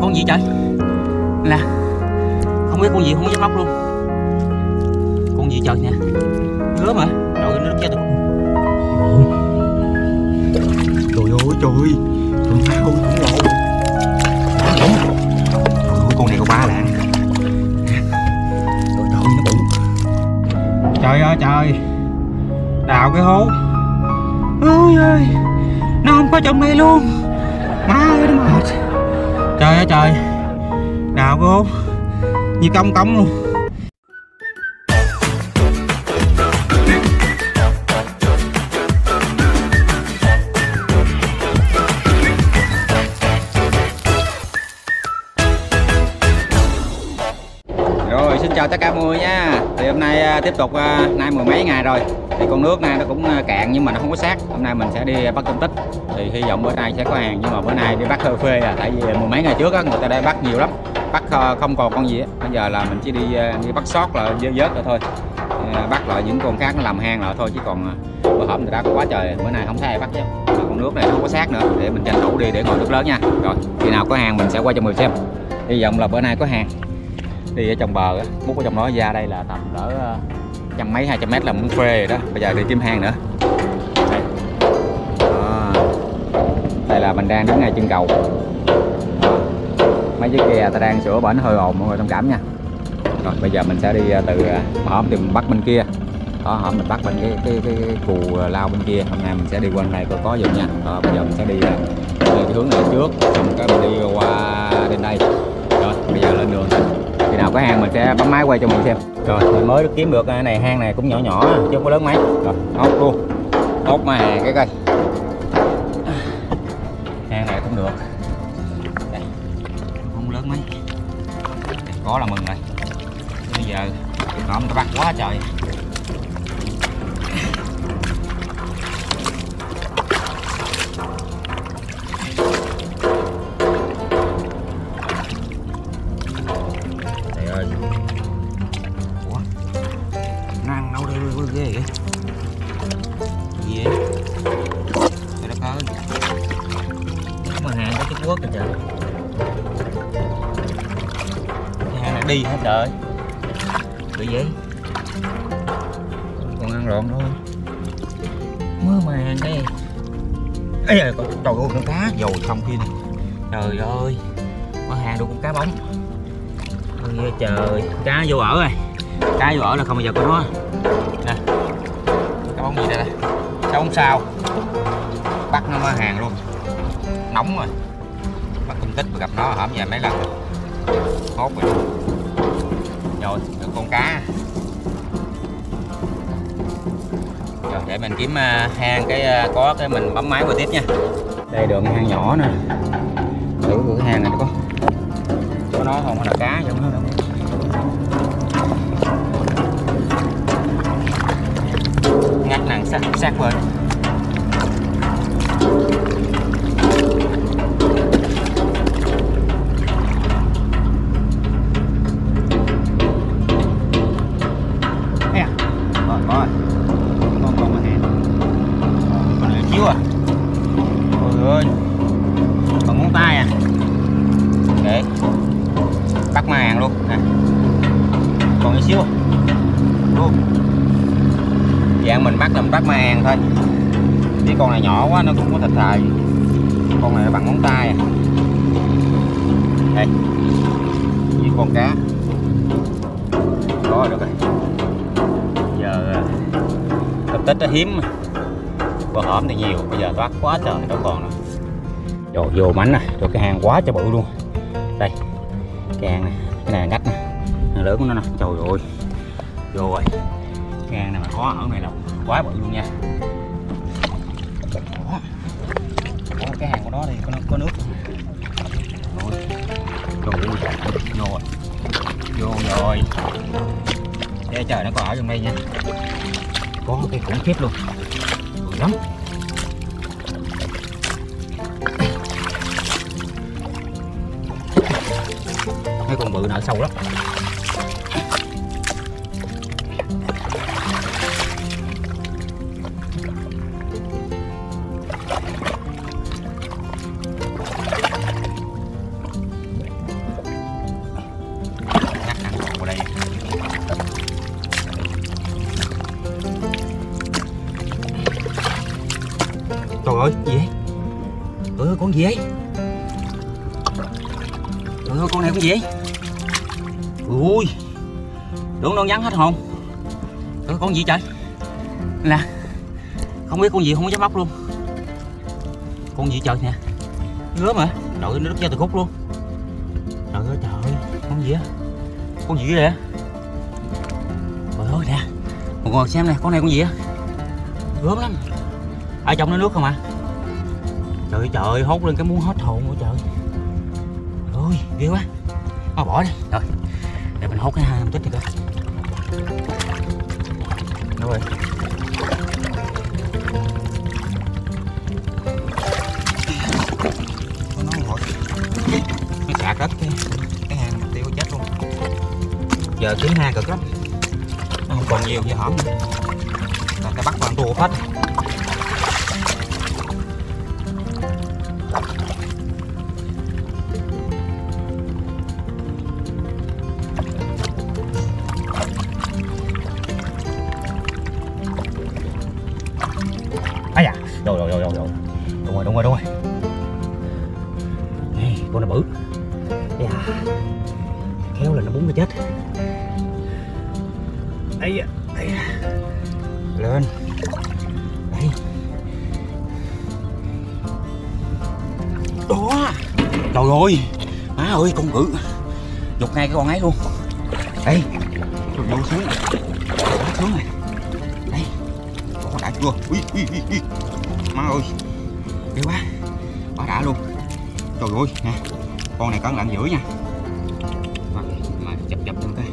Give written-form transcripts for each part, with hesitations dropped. con gì trời nè, không biết con gì, không dám móc luôn. Con gì trời nè, gớm hả? Trời nó chết được. Trời ơi trời ơi, thằng Phao thằng Lộ. Trời ơi con này có ba lạng. Trời ơi nó bự. Trời ơi trời, đào cái hố. Ôi ơi, nó không có trong đây luôn. Má ơi nó mệt. Trời ơi trời, đào cái hố như công cống luôn. Rồi xin chào tất cả mọi người nha. Thì hôm nay tiếp tục, nay mười mấy ngày rồi thì con nước nay nó cũng cạn nhưng mà nó không có xác. Hôm nay mình sẽ đi bắt tôm tích, thì hy vọng bữa nay sẽ có hàng, nhưng mà bữa nay đi bắt hơi phê à, tại vì mười mấy ngày trước á người ta đây bắt nhiều lắm, bắt không còn con gì á. Bây giờ là mình chỉ đi bắt sót là vớt rồi thôi, bắt lại những con khác nó làm hang lại thôi, chứ còn bữa hổm người ta quá trời, bữa nay không thấy ai bắt chứ. Con nước này nó không có xác nữa, để mình tranh thủ đi để ngồi nước lớn nha. Rồi khi nào có hàng mình sẽ quay cho mọi người xem. Hy vọng là bữa nay có hàng. Đi ở trong bờ á, múc ở trong đó ra đây là tầm đỡ trăm mấy 200 mét là muốn phê rồi đó. Bây giờ đi kiếm hang nữa. Đây, đây là mình đang đứng ngay chân cầu. Mấy chiếc ghe ta đang sửa bển hơi ồn, mọi người thông cảm nha. Rồi bây giờ mình sẽ đi từ hổm thì mình bắt bên kia. Đó, hổm mình bắt bên cái cù lao bên kia. Hôm nay mình sẽ đi quanh này có giùm nha. Rồi bây giờ mình sẽ đi cái hướng này trước, xong cái mình đi qua bên đây. Rồi bây giờ lên đường. Khi nào có hàng mình sẽ bấm máy quay cho mọi người xem. Rồi mình mới kiếm được cái này, hang này cũng nhỏ nhỏ chứ không có lớn mấy. Rồi ốc luôn, ốc mà cái cây hang này cũng được. Đây, không lớn mấy, có là mừng rồi. Bây giờ họ mình bắt quá trời. Đi hết trời, bị vậy còn ăn lộn thôi. Mới mà hàng đây ấy à, trời ơi con cá dồi xong kia này. Trời ơi mới hàng được con cá bóng. Ôi ơi trời, cá vô ở rồi, cá vô ở là không bao giờ có nó nè. Cá bóng gì đây đây, cá bóng sao bắt nó mới hàng luôn, nóng rồi. Bắt công tích mà gặp nó hổm về mấy lần hốt rồi. Rồi được con cá rồi, để mình kiếm hang cái có cái mình bấm máy qua tiếp nha. Đây đường hang nhỏ nè, thử cái hang này có chỗ nó không là cá giống nó đâu. Ngắt nàng sát sát bên thôi. Cái con này nhỏ quá nó cũng có thịt thài. Con này nó bằng ngón tay à. Đây, với con cá có được rồi. Giờ tôm tích nó hiếm, bờ hổm thì nhiều, bây giờ thoát quá trời đâu còn nữa. Đồ vô mánh nè, rồi cái hàng quá trời bự luôn. Đây, cái hàng này, cái này ngách nè, hàng lớn của nó nè. Trời ơi, vô rồi. Cái hàng này mà có ở này là quá bự luôn nha. Đó, có cái hàng của nó đi, có nước. Rồi, rồi, vô rồi. Để trời nó còn ở trong đây nha. Có cái khủng khiếp luôn, bự lắm. Mấy con bự nở sâu lắm. Ôi, gì vậy? Ừ, con gì vậy? Ừ, con này con gì vậy? Ui, tưởng nó rắn hết hồn. Ừ, con gì trời? Nè, không biết con gì không dám móc luôn. Con gì trời nè, gớm hả? Trời ơi, nó đứt ra từ khúc luôn. Trời ơi, con gì á? Con gì vậy nè? Trời ơi nè, mọi người xem nè, con này con gì á? Gớm lắm. Ở trong nó nước không ạ? À? Trời ơi, hốt lên cái muốn hết hồn rồi trời. Ôi, ghê quá. Thôi bỏ đi. Rồi, để mình hốt cái hai tích thì coi. Đâu rồi? Nó sạc hết cái hàng tiêu chết luôn. Giờ kiếm hang cực lắm. Nó không còn nhiều giờ hỏng. Là ta bắt vào tù hết. Ấy à, rồi. Đúng rồi. Này, con này bự. Ấy à, khéo là nó búng nó chết. Ấy à. Lên. Đây. Đó. Trời ơi. Má ơi, con bự. Giục ngay cái con ấy luôn. Đây. Bự xuống. Bự xuống này. Đã chưa? Ui. Má ơi, ghê quá, quá đã luôn. Trời ơi, nè, con này cẩn thận dữ nha. Mà chập từng cái.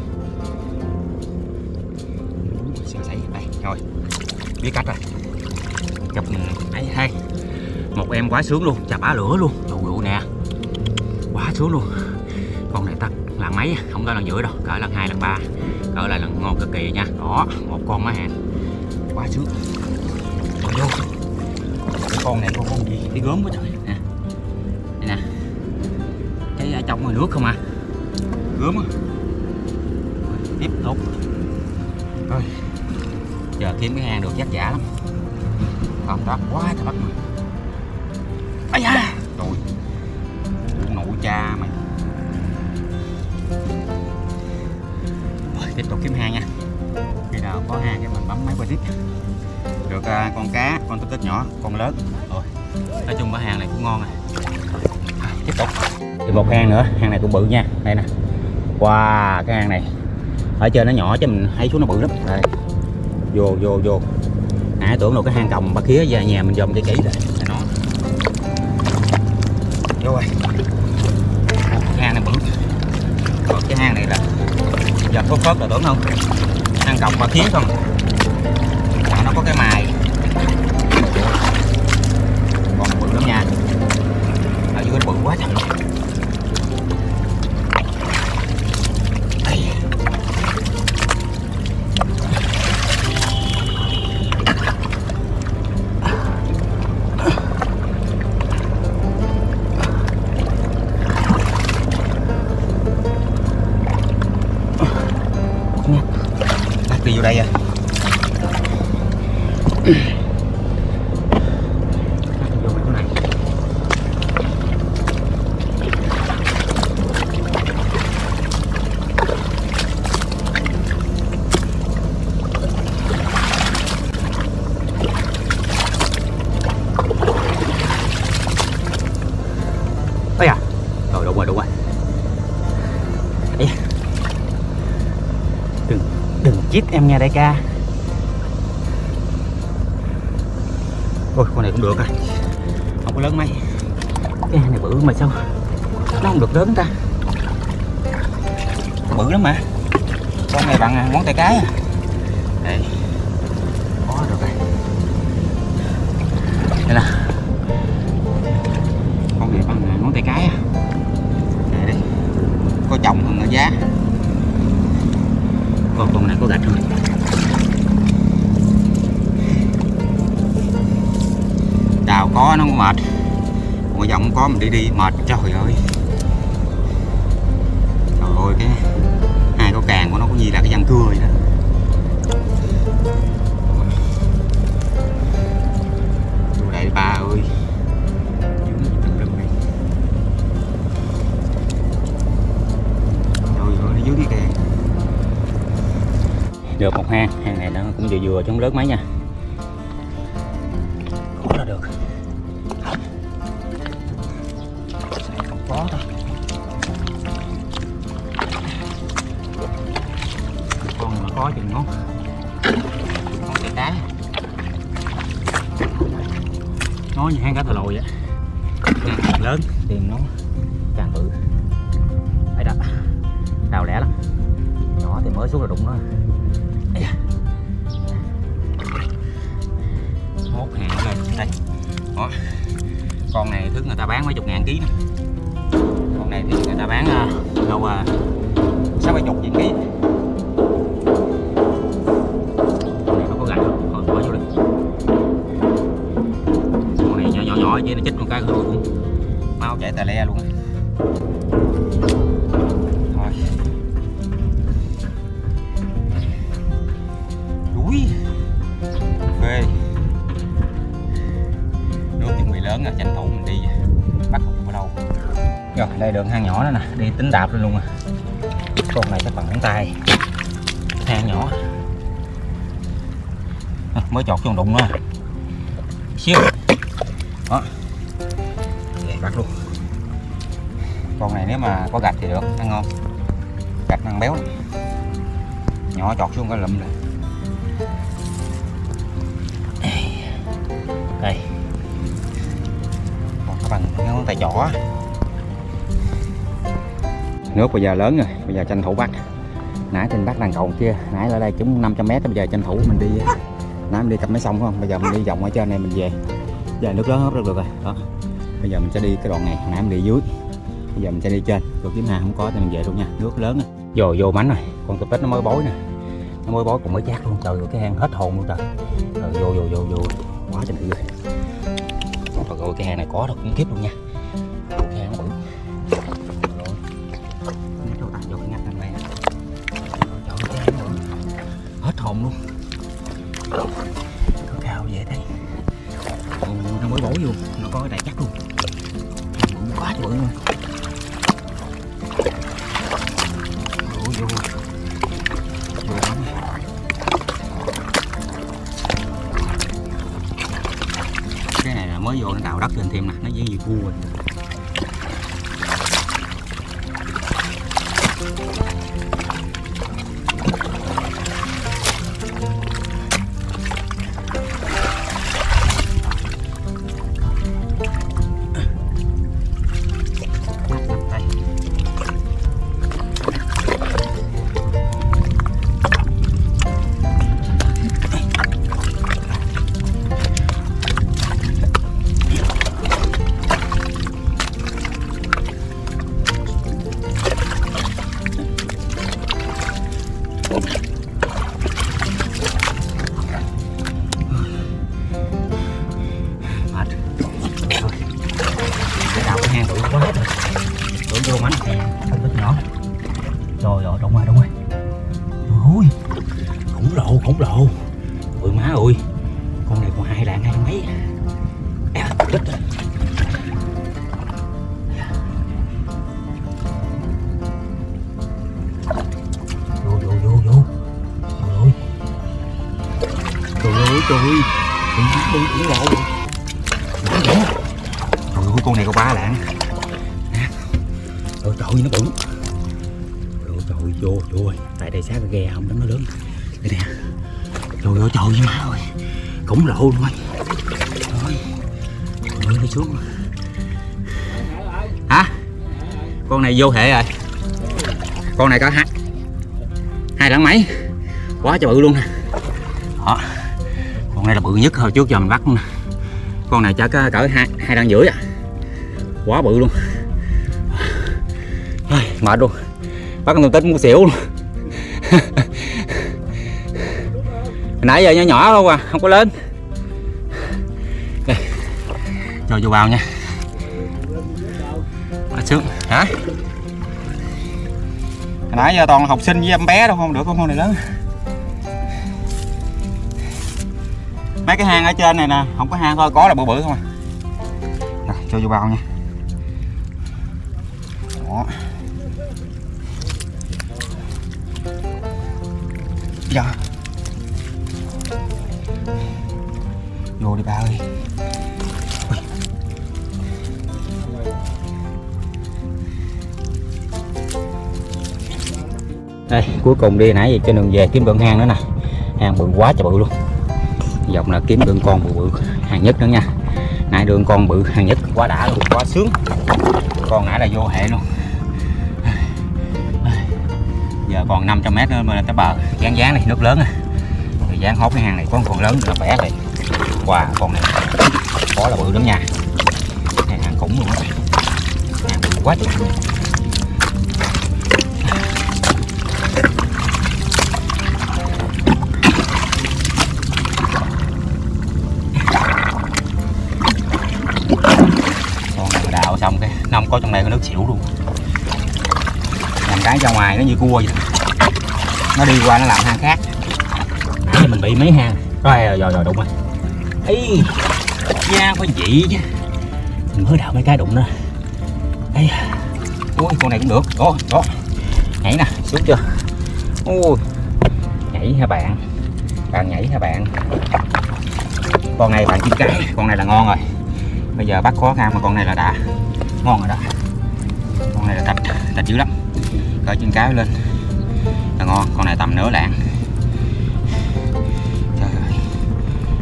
Sao xảy đây? Rồi, biết cách rồi. Chập ấy hay. Một em quá sướng luôn, chà bá lửa luôn. Trời ơi nè, quá sướng luôn. Con này tắt lần mấy, không có lần giữa đâu, cỡ lần 2, lần 3, cỡ lại lần ngon cực kỳ nha. Đó, một con má hàng. Quá sướng. Rồi vô. Con này con gì? Cái gớm quá trời. Nè. Đây nè. Cái ở trong ngoài nước không à? Gớm á. Tiếp tục. Rồi. Giờ kiếm cái hang được vất vả lắm. Không đó quá trời bắt mà. Ây da. Trời. Nội cha mày. Rồi tiếp tục kiếm hang nha. Khi nào có hang thì mình bấm máy quay tiếp. Được con cá, con tích nhỏ, con lớn. Rồi, nói chung cái hang này cũng ngon rồi. Tiếp tục. Thì một hang nữa, hang này cũng bự nha. Đây nè. Wow, cái hang này. Ở trên nó nhỏ chứ mình thấy xuống nó bự lắm. Đây. Vô. Nãy tưởng đâu cái hang còng ba khía về nhà mình dòm cho kỹ rồi. Nó. Vô rồi. Cái hang này bự. Còn cái hang này là giờ phớt phớt là tưởng không? Hang còng và khiến không mà nó có cái mài còn bự lắm nha, ở dưới bự quá trời. Đi vô đây à. Ây à. Rồi đúng rồi. Chít em nghe đại ca. Ôi con này cũng được rồi. Không có lớn mấy. Cái này bự mà sao nó không được lớn ta. Bự lắm mà. Con này bằng ngón tay cái à. Đây. Có được rồi. Đây nè. Con này bằng ngón tay cái à. Đây đi. Có chồng không ở giá. Còn con này có gạch không? Đào có nó mệt. Ngoài vòng có mình đi mệt trời ơi. Trời ơi cái hai cái càng của nó có gì là cái răng cưa vậy đó. Vô đây ba ơi. Được một hang, hang này nó cũng vừa vừa chống lớn mấy nha. Không ra được. Không có thôi. Con mà có chừng ngón. Ngón tay trái. Nó như hang cá thò lồi vậy. Hang lớn, tìm nó càng bự. Phải đặt. Đào lẻ lắm. Nhỏ thì mới xuống là đụng nó. Hốt hàng lên đây. Đó. Con này thứ người ta bán mấy chục ngàn ký nè. Con này thì người ta bán đâu 60-70 ngàn ký. Con này nó có gành không? Thôi bỏ vô đi. Con này nhỏ nhỏ nhỏ chứ nó chích con cá rồi cũng mau chảy tà le luôn. Tranh thủ mình đi bắt không bao lâu. Rồi đây đường hang nhỏ đó nè, đi tính đạp lên luôn à. Con này chắc bằng ngón tay. Hang nhỏ à, mới chọt vô đụng nữa xíu. Đó vậy bắt luôn. Con này nếu mà có gạch thì được, ăn ngon. Gạch ăn béo lắm. Nhỏ chọt xuống cái lụm rồi. Đây bằng ngón tay trỏ. Nước bây giờ lớn rồi, bây giờ tranh thủ bắt. Nãy trên bắt đàn cầu kia, nãy ở đây chúng 500 m, bây giờ tranh thủ mình đi. Nãy mình đi cặp máy sông phải không? Bây giờ mình đi vòng ở trên này mình về. Giờ nước lớn hết được rồi. Đó. Bây giờ mình sẽ đi cái đoạn này, nãy mình đi dưới. Bây giờ mình sẽ đi trên. Rồi kiếm hàng không có thì mình về luôn nha, nước lớn rồi. Rồi vô mánh rồi, con tụt tích nó mới bối nè. Nó mới bối còn mới chát luôn trời, rồi cái hang hết hồn luôn trời. Rồi vô quá trời này rồi. Rồi cái hàng này có thật cũng kiếp luôn nha. Cái hàng bự. Rồi. Đặt vô cái ngắt này. Trời ơi, cái hàng bự. Hết hồn luôn. Có cao vậy đây. Nó mới bổ vô, nó có cái đại chắc luôn. Quá bự luôn. Rồi vô. Mới vô nó đào đất lên thêm nè, nó dễ gì cua rồi. Trời ơi, cũng lộ rồi. Trời ơi, con này có 3 lạng. Trời ơi, nó bự. Trời ơi, vô ơi. Tại đây sát cái ghe không, nó lớn. Đây nè. Trời ơi, má ơi. Cũng lộ luôn. Trời ơi, nó xuống. Hả? Con này vô hệ rồi. Con này có 2 lạng mấy. Quá trời bự luôn nè. Đó. Con này là bự nhất hồi trước giờ mình bắt nè. Con này chắc cỡ 2 lạng rưỡi à. Quá bự luôn. Rồi, mệt luôn. Bắt con tôm tích muốn xỉu luôn. Nãy giờ nhỏ không à, không có lên. Đây. Cho vô bao nha. Quá sướng. Hả? Nãy giờ toàn là học sinh với em bé đâu không được, con này lớn. Mấy cái hang ở trên này nè, không có hang thôi, có là bự bự không à. Rồi, cho vô bao nha. Đó. Dạ. โยนในบ้าเลยđây cuối cùng đi nãy cho đường về kiếm bượng hang nữa nè, hàng bượng quá trời bự luôn. Dòng là kiếm bượng con bự hàng nhất nữa nha. Nãy đường con bự hàng nhất quá đã luôn, quá sướng. Con nãy là vô hệ luôn. Giờ còn 500 m nữa mới là tới bờ. Dán dán này nước lớn à. Thì dán hốt cái hàng này có còn lớn là bẻ rồi. Wow, con này có là bự lắm nha. Này hàng khủng luôn á. Hàng bự quá trời. Xong cái nông có trong này có nước xỉu luôn, làm cái ra ngoài nó như cua vậy, nó đi qua nó làm hang khác. Nãy mình bị mấy hang rồi rồi đụng rồi. Ý da có dị chứ, mình mới đào mấy cái đụng nữa. Ấy ui con này cũng được đó đó, nhảy nè xuống chưa, ui nhảy hả bạn, bạn nhảy hả bạn. Con này bạn chim cái, con này là ngon rồi. Bây giờ bắt khó khăn mà con này là đã ngon rồi đó, con này là tạch dữ lắm. Cởi chân cá lên là ngon, con này tầm nửa lạng. Trời ơi,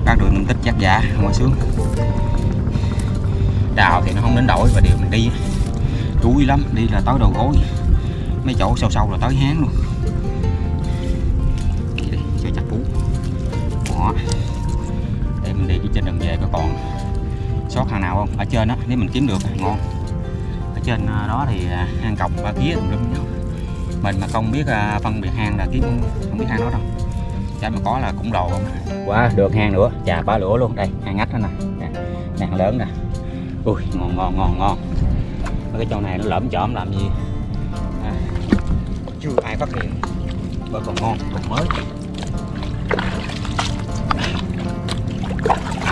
bắt được mình tích chắc giả không có sướng. Đào thì nó không đến đổi và điều mình đi đuối lắm, đi là tới đầu gối, mấy chỗ sâu sâu là tới háng luôn. Đi cho chặt cú đó, để mình đi cái trên đường về coi còn sót hàng nào không. Ở trên đó nếu mình kiếm được ngon, ở trên đó thì hang còng ba khía tùm lum nhau. Mình mà không biết phân biệt hang là kiếm không biết hang đó đâu, chắc mà có là cũng đồ không. Quá được hang nữa, chà ba lửa luôn. Đây hang ngách đó nè, hang lớn nè. Ui ngon. Cái chỗ này nó lõm chõm làm gì chưa ai phát hiện, bởi còn ngon còn mới.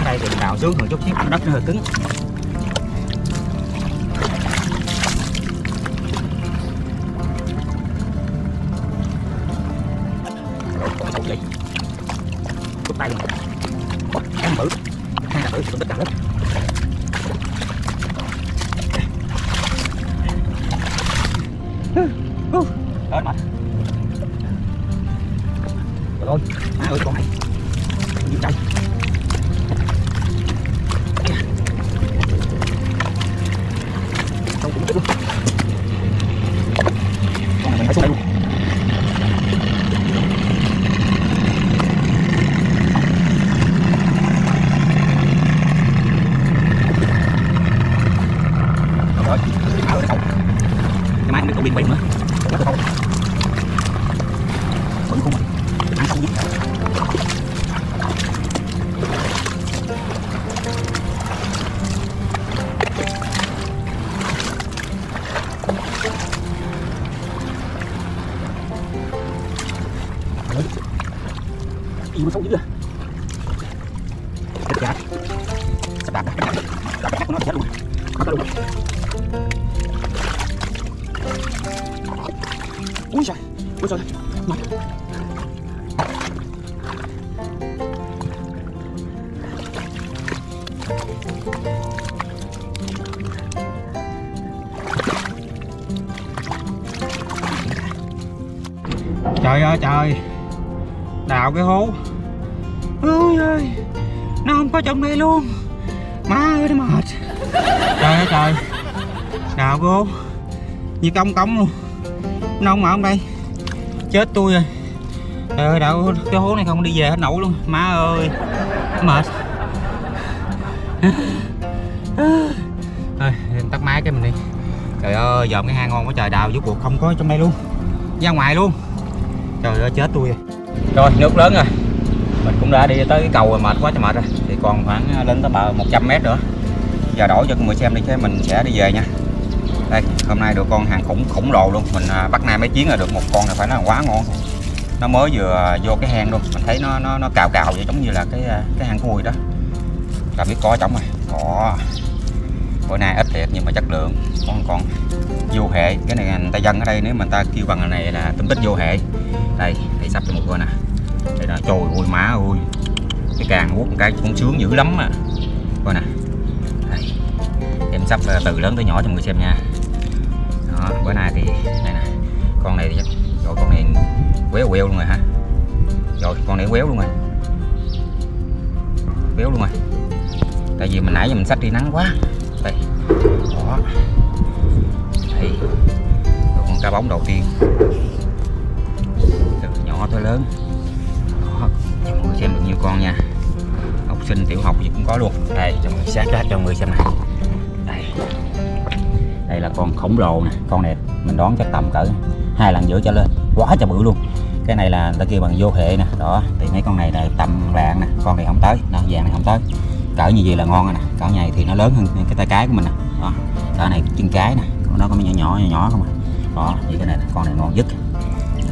Đây đường đào xuống hơn chút xíu, đất nó hơi cứng. Cúp tay luôn. Ăn bự, hai là bự cũng đứt đào lắm. Hết mệt. Rồi, má ơi con này. Đi trong. Trời ơi trời, đào cái hố ơi ơi, nó không có trong đây luôn. Má ơi nó mệt. Trời ơi trời, đào cái hố như cong luôn, nó không mở trong đây, chết tôi rồi. Trời ơi đào cái hố này không đi về hết nổi luôn. Má ơi mệt. Thôi tắt máy cái mình đi. Trời ơi dòm cái hang ngon quá trời, đào rút cuộc không có trong đây luôn, ra ngoài luôn. Trời ơi chết tôi rồi, nước lớn rồi. Mình cũng đã đi tới cái cầu rồi, mệt quá trời mệt rồi. Thì còn khoảng lên tới bờ 100 m nữa. Giờ đổi cho người xem đi, thế mình sẽ đi về nha. Đây hôm nay được con hàng khủng lồ luôn. Mình bắt nay mấy chuyến là được một con là phải nói là quá ngon. Nó mới vừa vô cái hang luôn, mình thấy nó cào vậy, giống như là cái hang cùi đó. Là biết có trống rồi. Có. Bữa nay ít thiệt nhưng mà chất lượng. Còn vô hệ, cái này người ta dân ở đây nếu mà người ta kêu bằng này là tôm tích vô hệ. Đây, để sắp cho một người nè. Đây là trời ơi má ơi. cái càng uống cái cũng sướng dữ lắm mà. Coi nè, em sắp từ lớn tới nhỏ cho mọi người xem nha. Đó, bữa nay thì đây nè, con này thì rồi con này quéo quéo luôn rồi hả? Rồi con này quéo luôn rồi, quéo luôn rồi. Tại vì mình nãy giờ mình xách đi nắng quá. Đây, đó, đây, rồi con cá bóng đầu tiên từ nhỏ tới lớn. Đó, cho mọi người xem được nhiều con nha. Học sinh tiểu học gì cũng có luôn. Đây, cho mọi người sát ra cho mọi người xem này. Đây, đây là con khổng lồ nè. Con này mình đoán chắc tầm cỡ 2 lần rưỡi trở lên, quá trời bự luôn. Cái này là ta kêu bằng vô hệ nè. Đó, thì mấy con này là tầm vàng nè, con này không tới, đó, vàng này không tới. Cỡ như vậy là ngon rồi nè, cỡ này thì nó lớn hơn cái tay cái của mình nè. Đó, cỡ này chân cái nè, nó có nhỏ không à. Đó, vậy cái này con này ngon nhất.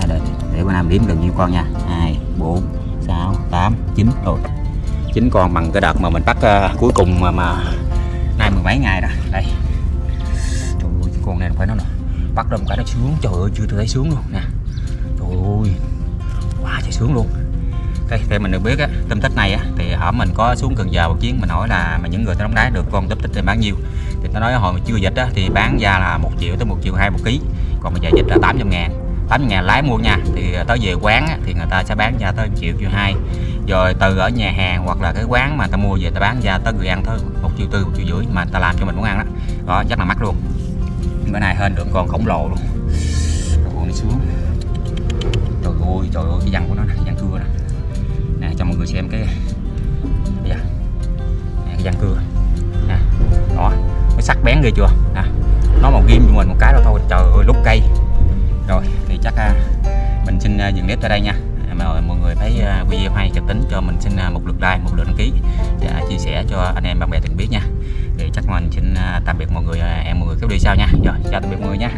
Đây, để bữa nay mình đếm được nhiêu con nha. 2, 4, 6, 8, 9 rồi. 9 con bằng cái đợt mà mình bắt cuối cùng mà nay mười mấy ngày rồi. Đây, trời ơi, cái con này phải nói nè, bắt ra một cái nó sướng, trời ơi, chưa thấy sướng luôn nè. Trời ơi, quá trời sướng luôn. Thì mình được biết á, tôm tích này á, thì ở mình có xuống Cần Giờ một chuyến, mình hỏi là mà những người tới Đóng Đá được con tôm tích thì bán nhiêu, thì nó nói hồi mà chưa dịch á thì bán ra là 1 triệu tới 1,2 triệu 1 kg, còn bây giờ dịch là 800.000. 800.000 lái mua nha, thì tới về quán á, thì người ta sẽ bán ra tới 1,2 triệu, rồi từ ở nhà hàng hoặc là cái quán mà ta mua về ta bán ra tới người ăn tới 1,4 triệu, 1,5 triệu mà ta làm cho mình muốn ăn đó. Đó, rất là mắc luôn. Bữa nay hên được con khổng lồ luôn. Rồi xuống. Trời ơi cái răng của nó nè, răng cưa nè. Nè cho mọi người xem cái nè, cái răng cưa nè. Đó, nó sắc bén ghê chưa nè. Nó mà ghim cho mình một cái đó thôi, trời ơi lúc cây. Rồi thì chắc mình xin dừng clip tại đây nha. Mà mọi người thấy video hay kịch tính cho mình xin một lượt like, một lượt đăng ký và chia sẻ cho anh em bạn bè từng biết nha. Thì chắc mình xin tạm biệt mọi người, mọi người kéo đi sau nha. Rồi chào tạm biệt mọi người nha.